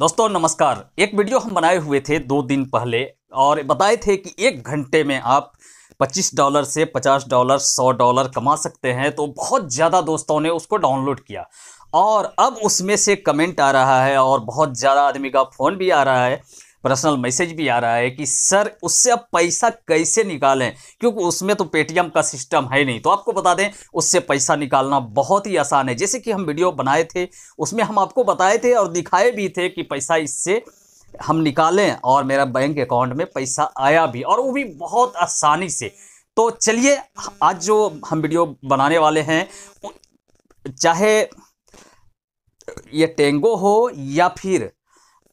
दोस्तों नमस्कार। एक वीडियो हम बनाए हुए थे 2 दिन पहले और बताए थे कि 1 घंटे में आप $25 से $50 $100 कमा सकते हैं। तो बहुत ज़्यादा दोस्तों ने उसको डाउनलोड किया और अब उसमें से कमेंट आ रहा है और बहुत ज़्यादा आदमी का फ़ोन भी आ रहा है, पर्सनल मैसेज भी आ रहा है कि सर उससे आप पैसा कैसे निकालें, क्योंकि उसमें तो पेटीएम का सिस्टम है नहीं। तो आपको बता दें उससे पैसा निकालना बहुत ही आसान है। जैसे कि हम वीडियो बनाए थे उसमें हम आपको बताए थे और दिखाए भी थे कि पैसा इससे हम निकालें और मेरा बैंक अकाउंट में पैसा आया भी, और वो भी बहुत आसानी से। तो चलिए आज जो हम वीडियो बनाने वाले हैं, चाहे ये टेंगो हो या फिर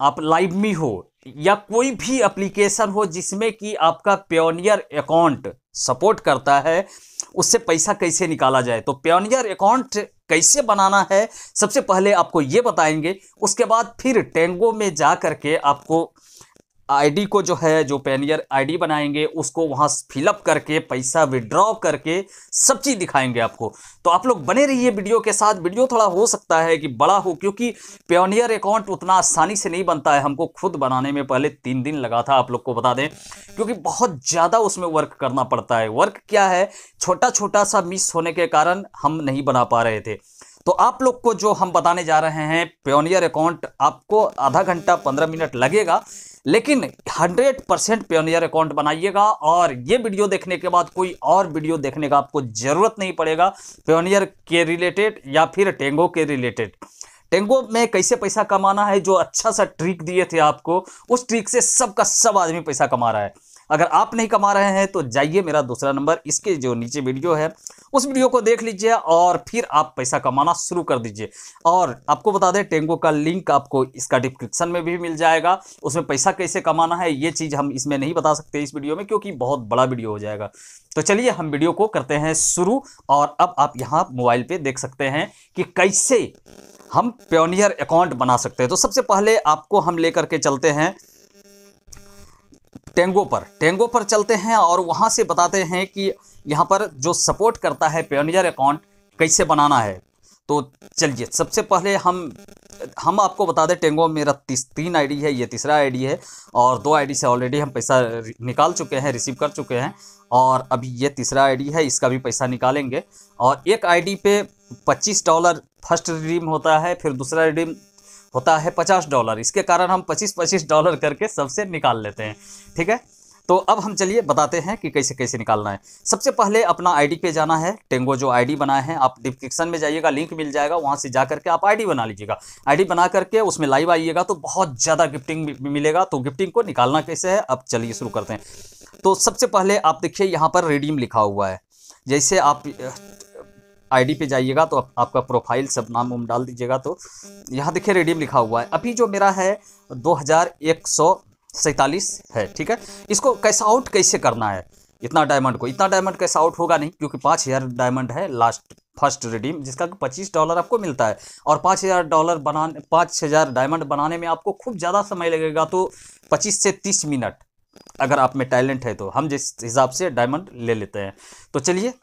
आप लाइव मी हो या कोई भी एप्लीकेशन हो जिसमें कि आपका पेयोनियर अकाउंट सपोर्ट करता है, उससे पैसा कैसे निकाला जाए। तो पेयोनियर अकाउंट कैसे बनाना है सबसे पहले आपको ये बताएंगे। उसके बाद फिर टेंगो में जा करके आपको आईडी को जो है, जो पेयोनियर आईडी बनाएंगे उसको वहाँ फिलअप करके पैसा विड्रॉ करके सब चीज़ दिखाएंगे आपको। तो आप लोग बने रहिए वीडियो के साथ। वीडियो थोड़ा हो सकता है कि बड़ा हो, क्योंकि पेयोनियर अकाउंट उतना आसानी से नहीं बनता है। हमको खुद बनाने में पहले 3 दिन लगा था, आप लोग को बता दें, क्योंकि बहुत ज़्यादा उसमें वर्क करना पड़ता है। वर्क क्या है, छोटा छोटा सा मिस होने के कारण हम नहीं बना पा रहे थे। तो आप लोग को जो हम बताने जा रहे हैं पेयोनियर अकाउंट, आपको आधा घंटा 15 मिनट लगेगा, लेकिन 100% पेयोनियर अकाउंट बनाइएगा। और ये वीडियो देखने के बाद कोई और वीडियो देखने का आपको ज़रूरत नहीं पड़ेगा पेयोनियर के रिलेटेड या फिर टेंगो के रिलेटेड। टेंगो में कैसे पैसा कमाना है, जो अच्छा सा ट्रिक दिए थे आपको, उस ट्रिक से सबका सब आदमी पैसा कमा रहा है। अगर आप नहीं कमा रहे हैं तो जाइए, मेरा दूसरा नंबर इसके जो नीचे वीडियो है उस वीडियो को देख लीजिए और फिर आप पैसा कमाना शुरू कर दीजिए। और आपको बता दें टेंगो का लिंक आपको इसका डिस्क्रिप्शन में भी मिल जाएगा। उसमें पैसा कैसे कमाना है ये चीज़ हम इसमें नहीं बता सकते इस वीडियो में, क्योंकि बहुत बड़ा वीडियो हो जाएगा। तो चलिए हम वीडियो को करते हैं शुरू। और अब आप यहाँ मोबाइल पर देख सकते हैं कि कैसे हम पेयोनियर अकाउंट बना सकते हैं। तो सबसे पहले आपको हम ले करके चलते हैं टेंगो पर चलते हैं और वहाँ से बताते हैं कि यहाँ पर जो सपोर्ट करता है पेयोनियर अकाउंट कैसे बनाना है। तो चलिए सबसे पहले हम आपको बता दें, टेंगो मेरा 3 आईडी है, ये तीसरा आईडी है और 2 आईडी से ऑलरेडी हम पैसा निकाल चुके हैं, रिसीव कर चुके हैं। और अभी ये तीसरा आईडी है, इसका भी पैसा निकालेंगे। और एक आईडी पे $25 फर्स्ट रिडीम होता है, फिर दूसरा रिडीम होता है $50। इसके कारण हम $25 करके सबसे निकाल लेते हैं, ठीक है। तो अब हम चलिए बताते हैं कि कैसे कैसे निकालना है। सबसे पहले अपना आईडी पे जाना है, टेंगो जो आईडी बनाए हैं, आप डिस्क्रिप्शन में जाइएगा, लिंक मिल जाएगा, वहाँ से जा करके आप आईडी बना लीजिएगा। आईडी बना करके उसमें लाइव आइएगा तो बहुत ज़्यादा गिफ्टिंग मिलेगा। तो गिफ्टिंग को निकालना कैसे है, अब चलिए शुरू करते हैं। तो सबसे पहले आप देखिए यहाँ पर रिडीम लिखा हुआ है। जैसे आप आईडी पे जाइएगा तो आपका प्रोफाइल सब नाम उम डाल दीजिएगा, तो यहाँ देखिए रिडीम लिखा हुआ है। अभी जो मेरा है 2147 है, ठीक है। इसको कैश आउट कैसे करना है, इतना डायमंड कैश आउट होगा नहीं, क्योंकि 5000 डायमंड है लास्ट फर्स्ट रिडीम, जिसका $25 आपको मिलता है। और पाँच हज़ार डायमंड बनाने में आपको खूब ज़्यादा समय लगेगा, तो 25 से 30 मिनट अगर आप में टैलेंट है तो। हम जिस हिसाब से डायमंड ले लेते हैं, तो चलिए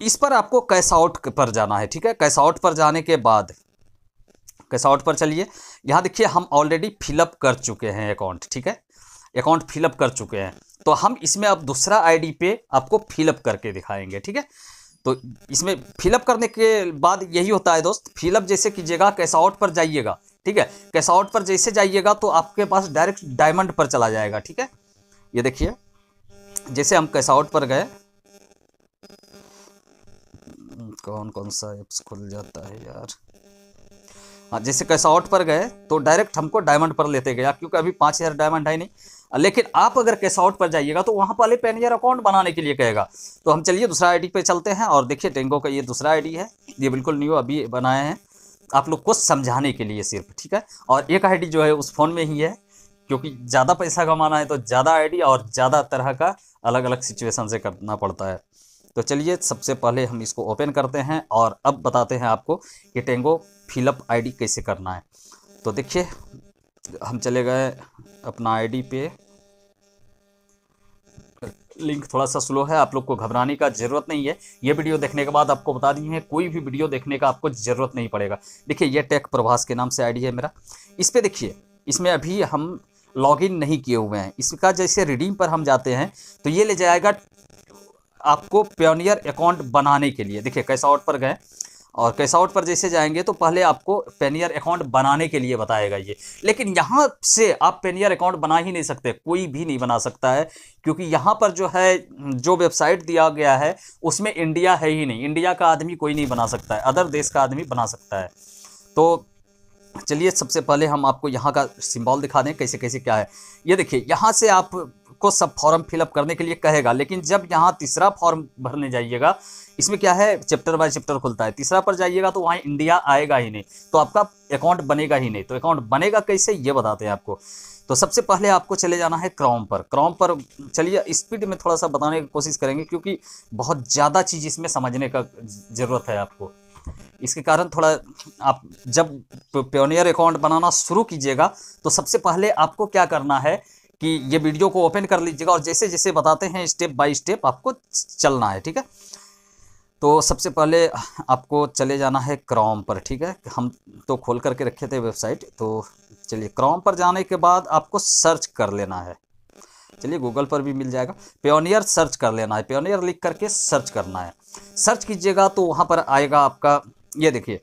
इस पर आपको कैश आउट पर जाना है, ठीक है। कैश आउट पर जाने के बाद कैश आउट पर चलिए, यहाँ देखिए हम ऑलरेडी फिलअप कर चुके हैं अकाउंट, ठीक है, अकाउंट फिलअप कर चुके हैं। तो हम इसमें अब दूसरा आईडी पे आपको फिलअप करके दिखाएंगे, ठीक है। तो इसमें फिलअप करने के बाद यही होता है दोस्त, फिलअप जैसे कीजिएगा कैश आउट पर जाइएगा, ठीक है। कैश आउट पर जैसे जाइएगा तो आपके पास डायरेक्ट डायमंड पर चला जाएगा, ठीक है। ये देखिए जैसे हम कैश आउट पर गए, कौन कौन सा एप्स खुल जाता है यार, हाँ, जैसे कैश आउट पर गए तो डायरेक्ट हमको डायमंड पर लेते गया, क्योंकि अभी 5000 डायमंड है नहीं। लेकिन आप अगर कैश आउट पर जाइएगा तो वहाँ पहले पेयोनियर अकाउंट बनाने के लिए कहेगा। तो हम चलिए दूसरा आईडी पे चलते हैं और देखिए टेंगो का ये दूसरा आईडी है, ये बिल्कुल न्यू अभी बनाए हैं आप लोग को समझाने के लिए सिर्फ, ठीक है। और एक आईडी जो है उस फ़ोन में ही है, क्योंकि ज़्यादा पैसा कमाना है तो ज़्यादा आईडी और ज़्यादा तरह का अलग अलग सिचुएशन से करना पड़ता है। तो चलिए सबसे पहले हम इसको ओपन करते हैं और अब बताते हैं आपको कि टेंगो फिलअप आईडी कैसे करना है। तो देखिए हम चले गए अपना आईडी पे, लिंक थोड़ा सा स्लो है, आप लोग को घबराने का ज़रूरत नहीं है। ये वीडियो देखने के बाद आपको बता दी है कोई भी वीडियो देखने का आपको ज़रूरत नहीं पड़ेगा। देखिए ये टेक प्रभास के नाम से आईडी है मेरा, इस पर देखिए इसमें अभी हम लॉगिन नहीं किए हुए हैं। इसका जैसे रिडीम पर हम जाते हैं तो ये ले जाएगा आपको पेयोनियर अकाउंट बनाने के लिए। देखिए कैश आउट पर गए और कैश आउट पर जैसे जाएंगे तो पहले आपको पेयोनियर अकाउंट बनाने के लिए बताएगा ये, लेकिन यहाँ से आप पेयोनियर अकाउंट बना ही नहीं सकते, कोई भी नहीं बना सकता है, क्योंकि यहाँ पर जो है जो वेबसाइट दिया गया है उसमें इंडिया है ही नहीं। इंडिया का आदमी कोई नहीं बना सकता है, अदर देश का आदमी बना सकता है। तो चलिए सबसे पहले हम आपको यहाँ का सिंबल दिखा दें कैसे कैसे क्या है। ये देखिए यहाँ से आपको सब फॉर्म फिलअप करने के लिए कहेगा, लेकिन जब यहाँ तीसरा फॉर्म भरने जाइएगा, इसमें क्या है चैप्टर बाय चैप्टर खुलता है, तीसरा पर जाइएगा तो वहाँ इंडिया आएगा ही नहीं, तो आपका अकाउंट बनेगा ही नहीं। तो अकाउंट बनेगा कैसे ये बताते हैं आपको। तो सबसे पहले आपको चले जाना है क्रोम पर। क्रोम पर चलिए स्पीड में थोड़ा सा बताने की कोशिश करेंगे क्योंकि बहुत ज़्यादा चीज़ इसमें समझने का ज़रूरत है आपको। इसके कारण थोड़ा आप जब पेयोनियर अकाउंट बनाना शुरू कीजिएगा तो सबसे पहले आपको क्या करना है कि ये वीडियो को ओपन कर लीजिएगा और जैसे जैसे बताते हैं स्टेप बाय स्टेप आपको चलना है, ठीक है। तो सबसे पहले आपको चले जाना है क्रोम पर, ठीक है। हम तो खोल करके रखे थे वेबसाइट, तो चलिए क्रोम पर जाने के बाद आपको सर्च कर लेना है। चलिए गूगल पर भी मिल जाएगा, पेयोनियर सर्च कर लेना है, पेयोनियर लिख करके सर्च करना है। सर्च कीजिएगा तो वहाँ पर आएगा आपका, ये देखिए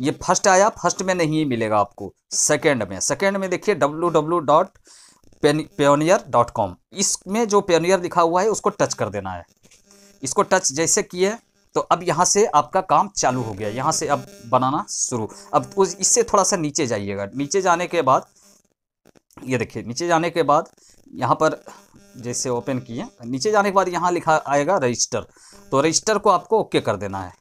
ये फर्स्ट आया, फर्स्ट में नहीं मिलेगा आपको, सेकंड में। सेकंड में देखिए www.payoneer.com, इसमें जो पेयोनियर लिखा हुआ है उसको टच कर देना है। इसको टच जैसे किए तो अब यहाँ से आपका काम चालू हो गया, यहाँ से अब बनाना शुरू। अब इससे थोड़ा सा नीचे जाइएगा, नीचे जाने के बाद ये देखिए, नीचे जाने के बाद यहाँ पर जैसे ओपन किए, नीचे जाने के बाद यहाँ लिखा आएगा रजिस्टर, तो रजिस्टर को आपको ओके कर देना है,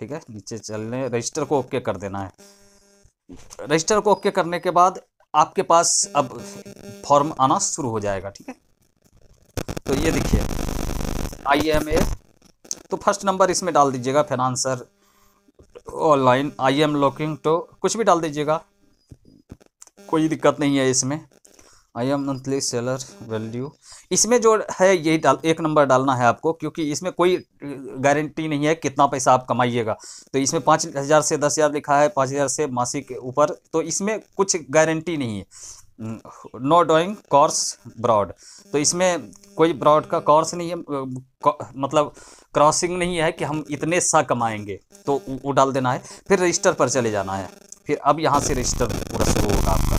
ठीक है। नीचे चलने रजिस्टर को ओके कर देना है। रजिस्टर को ओके करने के बाद आपके पास अब फॉर्म आना शुरू हो जाएगा, ठीक है। तो ये देखिए IMA, तो फर्स्ट नंबर इसमें डाल दीजिएगा, फाइनेंसर ऑनलाइन IM लॉकिंग, तो कुछ भी डाल दीजिएगा, कोई दिक्कत नहीं है इसमें। IM मंथली सेलर वैल्यू इसमें जो है यही डाल, एक नंबर डालना है आपको, क्योंकि इसमें कोई गारंटी नहीं है कितना पैसा आप कमाइएगा। तो इसमें 5,000 से 10,000 लिखा है, 5,000 से मासिक के ऊपर, तो इसमें कुछ गारंटी नहीं है। नो डूइंग कोर्स ब्रॉड, तो इसमें कोई ब्रॉड का कोर्स नहीं है, मतलब क्रॉसिंग नहीं है कि हम इतने सा कमाएंगे, तो वो डाल देना है। फिर रजिस्टर पर चले जाना है, फिर अब यहाँ से रजिस्टर पूरा शुरू होगा आपका।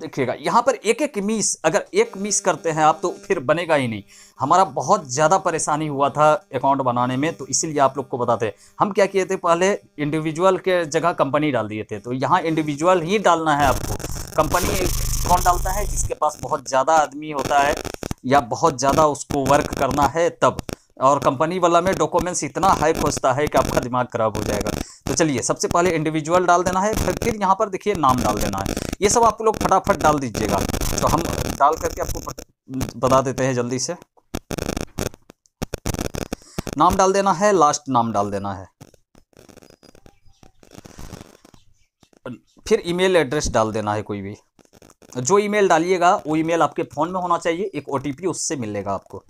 देखिएगा यहाँ पर एक एक मिस, अगर एक मिस करते हैं आप तो फिर बनेगा ही नहीं। हमारा बहुत ज़्यादा परेशानी हुआ था अकाउंट बनाने में, तो इसीलिए आप लोग को बताते हैं। हम क्या किए थे, पहले इंडिविजुअल के जगह कंपनी डाल दिए थे, तो यहाँ इंडिविजुअल ही डालना है आपको। कंपनी कौन डालता है, जिसके पास बहुत ज़्यादा आदमी होता है या बहुत ज़्यादा उसको वर्क करना है तब, और कंपनी वाला में डॉक्यूमेंट्स इतना हाई खोजता है कि आपका दिमाग खराब हो जाएगा। तो चलिए सबसे पहले इंडिविजुअल डाल देना है, फिर यहाँ पर देखिए नाम डाल देना है। ये सब आप लोग फटाफट डाल दीजिएगा, तो हम डाल करके आपको बता देते हैं जल्दी से। नाम डाल देना है, लास्ट नाम डाल देना है, फिर ईमेल एड्रेस डाल देना है। कोई भी जो ईमेल डालिएगा वो ईमेल आपके फ़ोन में होना चाहिए, एक OTP उससे मिलेगा आपको।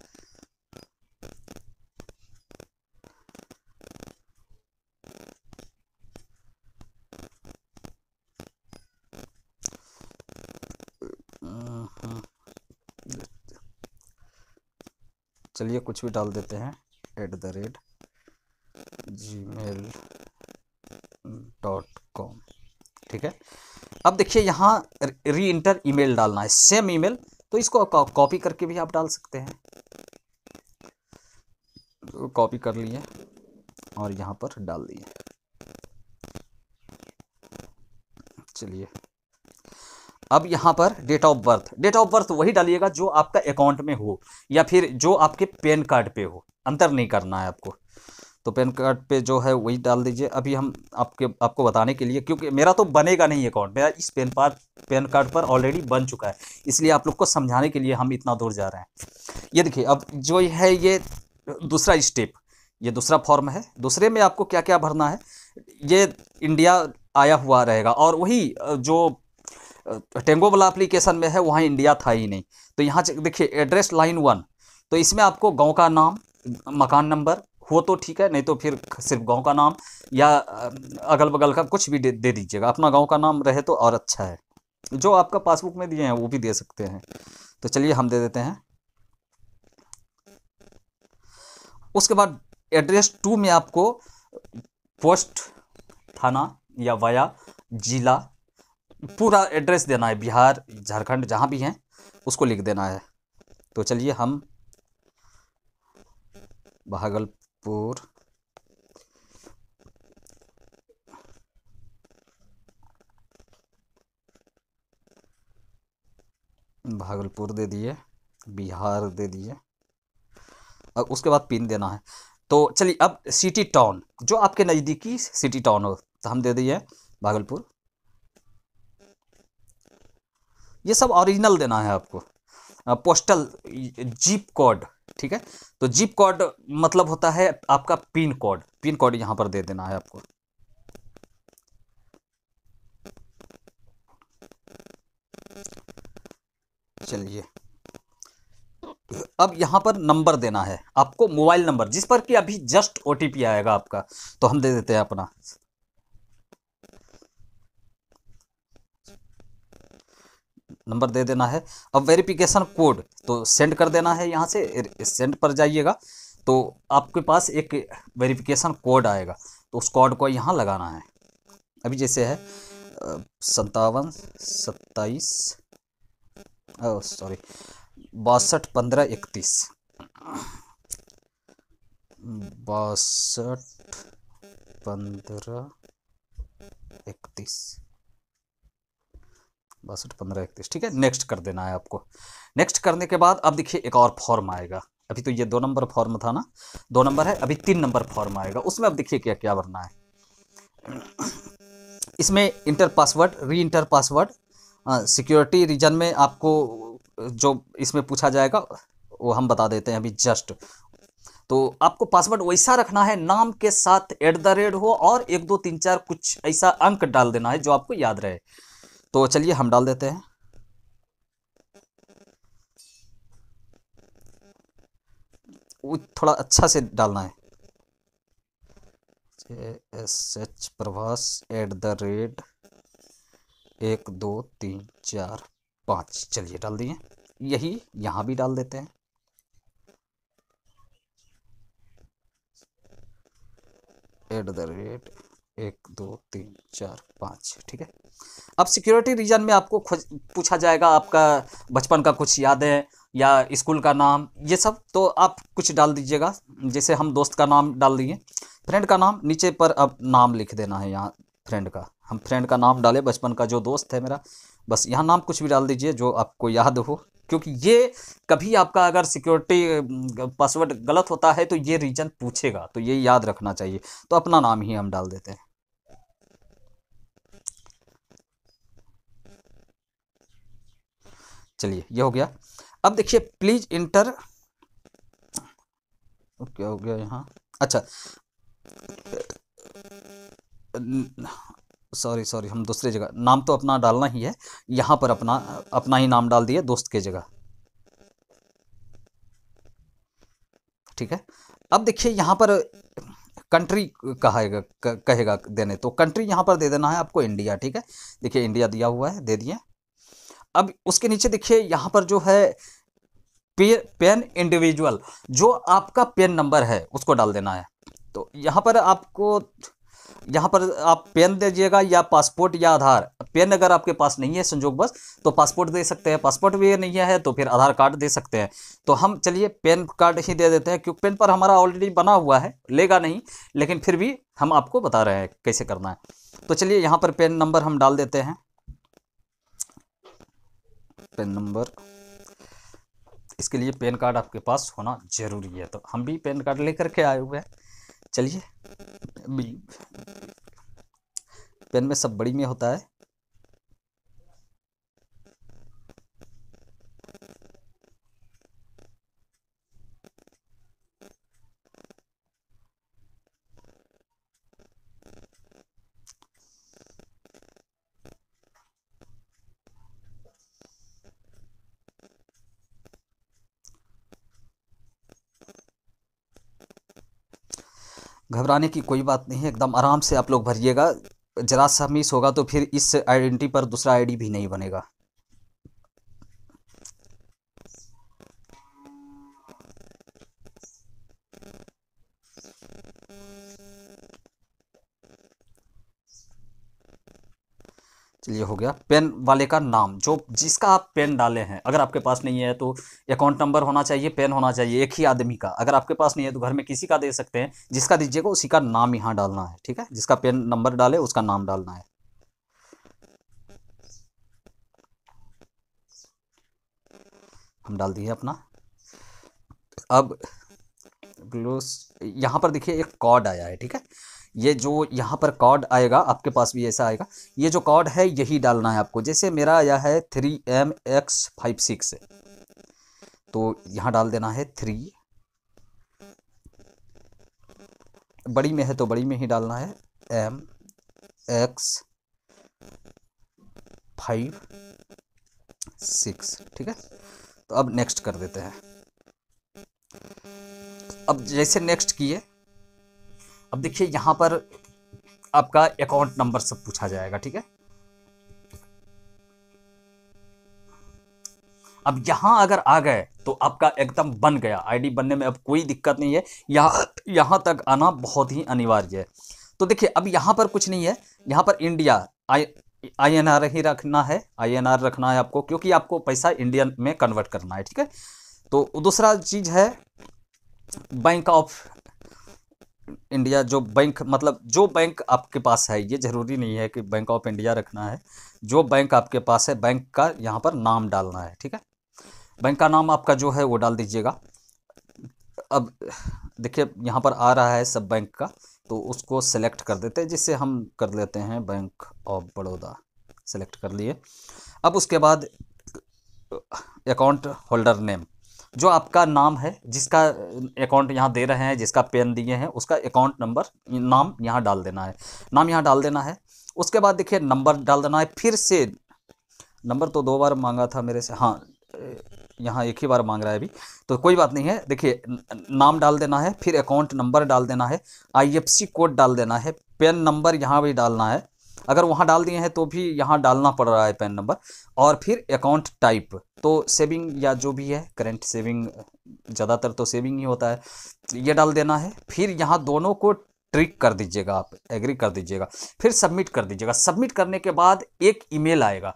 चलिए कुछ भी डाल देते हैं, @gmail.com, ठीक है। अब देखिए यहाँ री इंटर ईमेल डालना है, सेम ईमेल, तो इसको कॉपी करके भी आप डाल सकते हैं। कॉपी कर लिए और यहाँ पर डाल दिए। चलिए अब यहाँ पर date of birth, date of birth वही डालिएगा जो आपका अकाउंट में हो या फिर जो आपके पैन कार्ड पे हो, अंतर नहीं करना है आपको। तो पैन कार्ड पे जो है वही डाल दीजिए। अभी हम आपके आपको बताने के लिए, क्योंकि मेरा तो बनेगा नहीं अकाउंट, मेरा इस पैन कार्ड पर ऑलरेडी बन चुका है, इसलिए आप लोग को समझाने के लिए हम इतना दूर जा रहे हैं। ये देखिए अब जो है ये दूसरा स्टेप, ये दूसरा फॉर्म है। दूसरे में आपको क्या क्या भरना है, ये इंडिया आया हुआ रहेगा और वही जो टेंगो वाला एप्लीकेशन में है वहाँ इंडिया था ही नहीं। तो यहाँ देखिए एड्रेस लाइन 1, तो इसमें आपको गांव का नाम, मकान नंबर, हो तो ठीक है, नहीं तो फिर सिर्फ गांव का नाम या अगल बगल का कुछ भी दे दीजिएगा। अपना गांव का नाम रहे तो और अच्छा है। जो आपका पासबुक में दिए हैं वो भी दे सकते हैं। तो चलिए हम दे देते हैं। उसके बाद एड्रेस 2 में आपको पोस्ट, थाना या वाया, जिला, पूरा एड्रेस देना है, बिहार, झारखंड जहाँ भी हैं उसको लिख देना है। तो चलिए हम भागलपुर दे दिए, बिहार दे दिए, और उसके बाद पिन देना है। तो चलिए अब सिटी टाउन, जो आपके नज़दीकी सिटी टाउन हो, तो हम दे दिए भागलपुर। ये सब ओरिजिनल देना है आपको। पोस्टल जीप कोड, ठीक है, तो जीप कोड मतलब होता है आपका पिन कोड। पिन कोड यहाँ पर दे देना है आपको। चलिए अब यहाँ पर नंबर देना है आपको, मोबाइल नंबर जिस पर कि अभी जस्ट ओटीपी आएगा आपका। तो हम दे देते हैं अपना। नंबर दे देना है। अब वेरिफिकेशन कोड तो सेंड कर देना है, यहाँ से सेंड पर जाइएगा तो आपके पास एक वेरिफिकेशन कोड आएगा, तो उस कोड को यहाँ लगाना है। अभी जैसे है 62 27 62 15 31 62 15 31 62 15 31, ठीक है। नेक्स्ट कर देना है आपको। नेक्स्ट करने के बाद अब देखिए एक और फॉर्म आएगा। अभी तो ये 2 नंबर फॉर्म था ना, 2 नंबर है, अभी 3 नंबर फॉर्म आएगा। उसमें अब देखिए क्या क्या भरना है। इसमें इंटर पासवर्ड, री इंटर पासवर्ड, सिक्योरिटी रीजन में आपको जो इसमें पूछा जाएगा वो हम बता देते हैं अभी जस्ट। तो आपको पासवर्ड वैसा रखना है, नाम के साथ @ हो, और 1 2 3 4 कुछ ऐसा अंक डाल देना है जो आपको याद रहे। तो चलिए हम डाल देते हैं। वो थोड़ा अच्छा से डालना है, JSH प्रभास@1 2 3 4 5। चलिए डाल दिए। यही यहाँ भी डाल देते हैं। @ 1 2 3 4 5, ठीक है। अब सिक्योरिटी रीजन में आपको पूछा जाएगा आपका बचपन का कुछ यादें या स्कूल का नाम, ये सब। तो आप कुछ डाल दीजिएगा, जैसे हम दोस्त का नाम डाल दिए, फ्रेंड का नाम नीचे पर अब नाम लिख देना है। यहाँ फ्रेंड का, हम फ्रेंड का नाम डालें, बचपन का जो दोस्त है मेरा, बस यहाँ नाम कुछ भी डाल दीजिए जो आपको याद हो, क्योंकि ये कभी आपका अगर सिक्योरिटी पासवर्ड गलत होता है तो ये रीजन पूछेगा, तो ये याद रखना चाहिए। तो अपना नाम ही हम डाल देते हैं। चलिए ये हो गया। अब देखिए प्लीज इंटर, क्या हो गया यहाँ, अच्छा सॉरी हम दूसरे जगह, नाम तो अपना डालना ही है, यहाँ पर अपना ही नाम डाल दिए दोस्त के जगह, ठीक है। अब देखिए यहाँ पर कंट्री कहेगा देने, तो कंट्री यहाँ पर दे देना है आपको इंडिया, ठीक है। देखिए इंडिया दिया हुआ है, दे दिए। अब उसके नीचे देखिए यहाँ पर जो है पेन इंडिविजुअल, जो आपका पेन नंबर है उसको डाल देना है। तो यहाँ पर आप पेन दीजिएगा या पासपोर्ट या आधार। पेन अगर आपके पास नहीं है संजोगवश तो पासपोर्ट दे सकते हैं, पासपोर्ट भी नहीं है तो फिर आधार कार्ड दे सकते हैं। तो हम चलिए पेन कार्ड ही दे देते हैं, क्योंकि पेन पर हमारा ऑलरेडी बना हुआ है, लेगा नहीं, लेकिन फिर भी हम आपको बता रहे हैं कैसे करना है। तो चलिए यहाँ पर पेन नंबर हम डाल देते हैं। पेन नंबर, इसके लिए पेन कार्ड आपके पास होना जरूरी है, तो हम भी पेन कार्ड लेकर के आए हुए हैं। चलिए पेन में सब बड़ी में होता है। घबराने की कोई बात नहीं है, एकदम आराम से आप लोग भरिएगा। जरा सा मिस होगा तो फिर इस आइडेंटिटी पर दूसरा आईडी भी नहीं बनेगा। चलिए हो गया। पेन वाले का नाम जो जिसका आप पेन डाले हैं, अगर आपके पास नहीं है तो अकाउंट नंबर होना चाहिए, पेन होना चाहिए एक ही आदमी का। अगर आपके पास नहीं है तो घर में किसी का दे सकते हैं, जिसका दीजिएगा उसी का नाम यहाँ डालना है। ठीक है, जिसका पेन नंबर डाले उसका नाम डालना है। हम डाल दिए अपना। अब यहाँ पर देखिए एक कोड आया है। ठीक है, ये जो यहाँ पर कॉड आएगा, आपके पास भी ऐसा आएगा। ये जो कॉड है यही डालना है आपको। जैसे मेरा आया है 3MX56, तो यहाँ डाल देना है 3। बड़ी में है तो बड़ी में ही डालना है MX56। ठीक है, तो अब नेक्स्ट कर देते हैं। अब जैसे नेक्स्ट किए, अब देखिए यहाँ पर आपका अकाउंट नंबर सब पूछा जाएगा। ठीक है, अब यहाँ अगर आ गए तो आपका एकदम बन गया आईडी। बनने में अब कोई दिक्कत नहीं है, यहाँ तक आना बहुत ही अनिवार्य है। तो देखिए अब यहाँ पर कुछ नहीं है, यहाँ पर इंडिया INR ही रखना है। INR रखना है आपको, क्योंकि आपको पैसा इंडियन में कन्वर्ट करना है। ठीक है, तो दूसरा चीज़ है बैंक ऑफ इंडिया, जो बैंक मतलब जो बैंक आपके पास है। ये जरूरी नहीं है कि बैंक ऑफ इंडिया रखना है, जो बैंक आपके पास है बैंक का यहाँ पर नाम डालना है। ठीक है, बैंक का नाम आपका जो है वो डाल दीजिएगा। अब देखिए यहाँ पर आ रहा है सब बैंक का, तो उसको सेलेक्ट कर देते हैं, जिससे हम कर लेते हैं बैंक ऑफ बड़ौदा। सेलेक्ट कर लिए। अब उसके बाद अकाउंट होल्डर नेम, जो आपका नाम है, जिसका अकाउंट यहाँ दे रहे हैं, जिसका पेन दिए हैं, उसका अकाउंट नंबर नाम यहाँ डाल देना है। नाम यहाँ डाल देना है। उसके बाद देखिए नंबर डाल देना है। फिर से नंबर तो 2 बार मांगा था मेरे से, हाँ यहाँ एक ही बार मांग रहा है अभी, तो कोई बात नहीं है। देखिए नाम डाल देना है, फिर अकाउंट नंबर डाल देना है, IFSC कोड डाल देना है, पेन नंबर यहाँ भी डालना है। अगर वहाँ डाल दिए हैं तो भी यहाँ डालना पड़ रहा है पैन नंबर। और फिर अकाउंट टाइप, तो सेविंग या जो भी है, करंट सेविंग, ज़्यादातर तो सेविंग ही होता है, ये डाल देना है। फिर यहाँ दोनों को ट्रिक कर दीजिएगा, आप एग्री कर दीजिएगा, फिर सबमिट कर दीजिएगा। सबमिट करने के बाद एक ईमेल आएगा।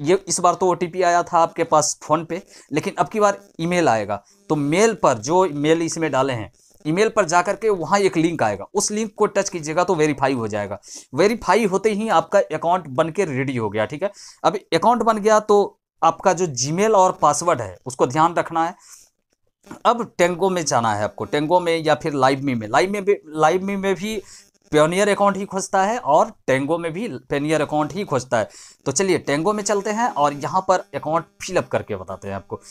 ये इस बार तो OTP आया था आपके पास फ़ोन पे, लेकिन अब की बार ईमेल आएगा। तो मेल पर, जो मेल इसमें डाले हैं, ईमेल पर जाकर के वहाँ एक लिंक आएगा, उस लिंक को टच कीजिएगा तो वेरीफाई हो जाएगा। वेरीफाई होते ही आपका अकाउंट बन के रेडी हो गया। ठीक है, अब अकाउंट बन गया तो आपका जो जीमेल और पासवर्ड है उसको ध्यान रखना है। अब टेंगो में जाना है आपको, टेंगो में या फिर लाइव मी में भी पेयोनियर अकाउंट ही खोजता है, और टेंगो में भी पेयोनियर अकाउंट ही खोजता है। तो चलिए टेंगो में चलते हैं और यहाँ पर अकाउंट फिलअप करके बताते हैं आपको।